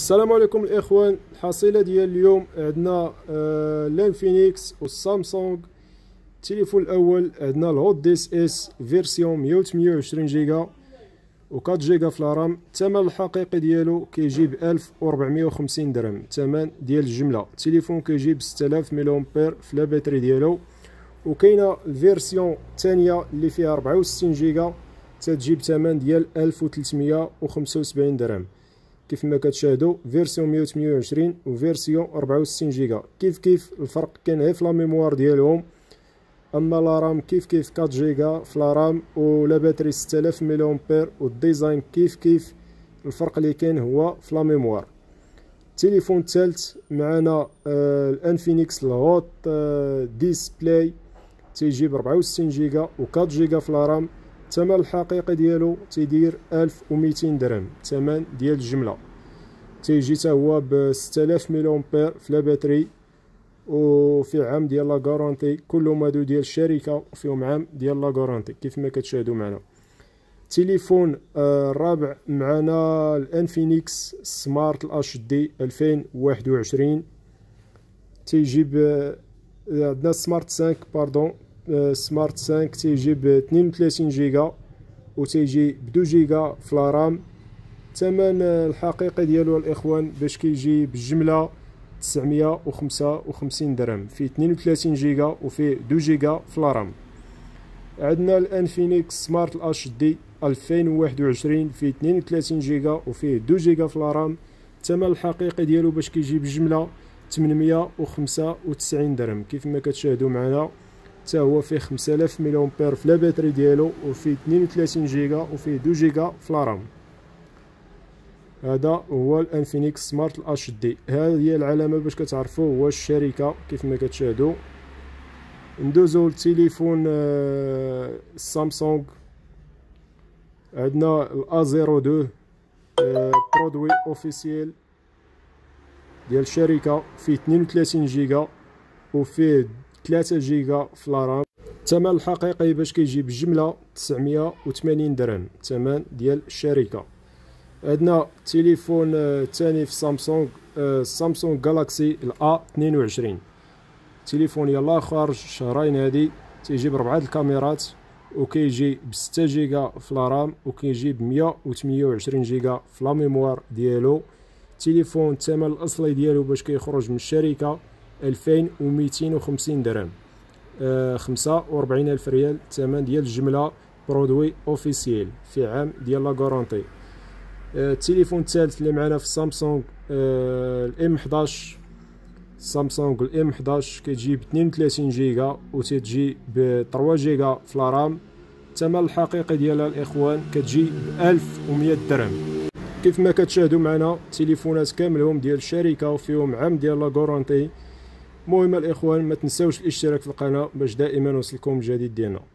السلام عليكم الاخوان. الحصيله ديال اليوم عندنا الانفينيكس والسامسونج. التليفون الاول عندنا الهوت ديس اس فيرسيون 128 جيجا و 4 جيجا في الرام. الثمن الحقيقي ديالو كيجي ب 1450 درهم الثمن ديال الجمله. التليفون كيجي ب 6000 ملي امبير في لا باتري ديالو. وكاينه الفيرسيون الثانيه اللي فيها 64 جيجا تتجي بثمن ديال 1375 درهم كيف ما كتشاهدوا. فيرسيون 128 وفيرسيون 64 جيجا كيف الفرق كان غير في لا ميموار ديالهم. اما لا رام كيف 4 جيجا في لا رام ولا باتري 6000 ملي امبير والديزاين كيف الفرق اللي كان هو في لا ميموار. التليفون الثالث معنا الانفينيكس الهوت ديسبلاي تيجي ب 64 جيجا و4 جيجا في لا رام. الثمن الحقيقي ديالو تيدير 1200 درهم الثمن ديال الجمله. تيجي حتى هو ب 6000 ملي امبير في لا باتري وفي عام ديال لا غارونتي. كلهم هادو ديال الشركه وفيهم عام ديال لا غارونتي كيف ما كتشاهدوا معنا. التليفون الرابع معنا الانفينيكس سمارت الاش دي 2021 تيجي ب عندنا سمارت 5 باردون سمارت 5 تيجي ب 32 جيجا و تيجي ب 2 جيجا في لا رام. الثمن الحقيقي ديالو الاخوان باش كيجي بالجمله 955 درهم في 32 جيجا وفي 2 جيجا في لا رام. عندنا الانفينيكس سمارت الاش دي 2021 في 32 جيجا وفي 2 جيجا في لا رام. الثمن الحقيقي ديالو باش كيجي بالجمله 895 درهم كيف ما كتشاهدوا معنا. حتى هو فيه 5000 ملي امبير في لا باتري ديالو وفيه 32 جيجا وفيه 2 جيجا في لا رام. هذا هو الانفينيكس سمارت الاش دي. هذه هي العلامه باش كتعرفوا هو الشركه كيف ما كتشاهدوا. ندوزو للتليفون سامسونج. عندنا A22 برودوي اوفيسيال ديال الشركه فيه 32 جيجا وفيه 3 جيجا في لا رام. الثمن الحقيقي باش كيجي بالجمله 980 درهم الثمن ديال الشركه. عندنا التليفون الثاني في سامسونج سامسونج جالاكسي A22 تليفون يلا خارج شهرين هادي. تيجي ب4 الكاميرات وكيجي ب6 جيجا في لا رام وكيجي ب128 جيجا في لا ميموار ديالو. التليفون الثمن الاصلي ديالو باش كيخرج من الشركه 2250 درهم 45000 ريال الثمن ديال الجمله برودوي اوفيسيال في عام ديال لا غارونتي. التليفون الثالث اللي معنا في سامسونج الM11 سامسونج الM11 كتجي ب 32 جيجا وتتجي ب 3 جيجا في لا رام. الثمن الحقيقي ديالها الاخوان كتجي ب 1100 درهم كيف ما كتشاهدوا معنا. التليفونات كاملهم ديال الشركه وفيهم عام ديال لا غارونتي. المهم الاخوان ما تنساوش الاشتراك في القناه باش دائما يوصلكم الجديد ديالنا.